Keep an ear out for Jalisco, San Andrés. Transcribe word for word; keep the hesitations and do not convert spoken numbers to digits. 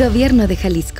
Gobierno de Jalisco.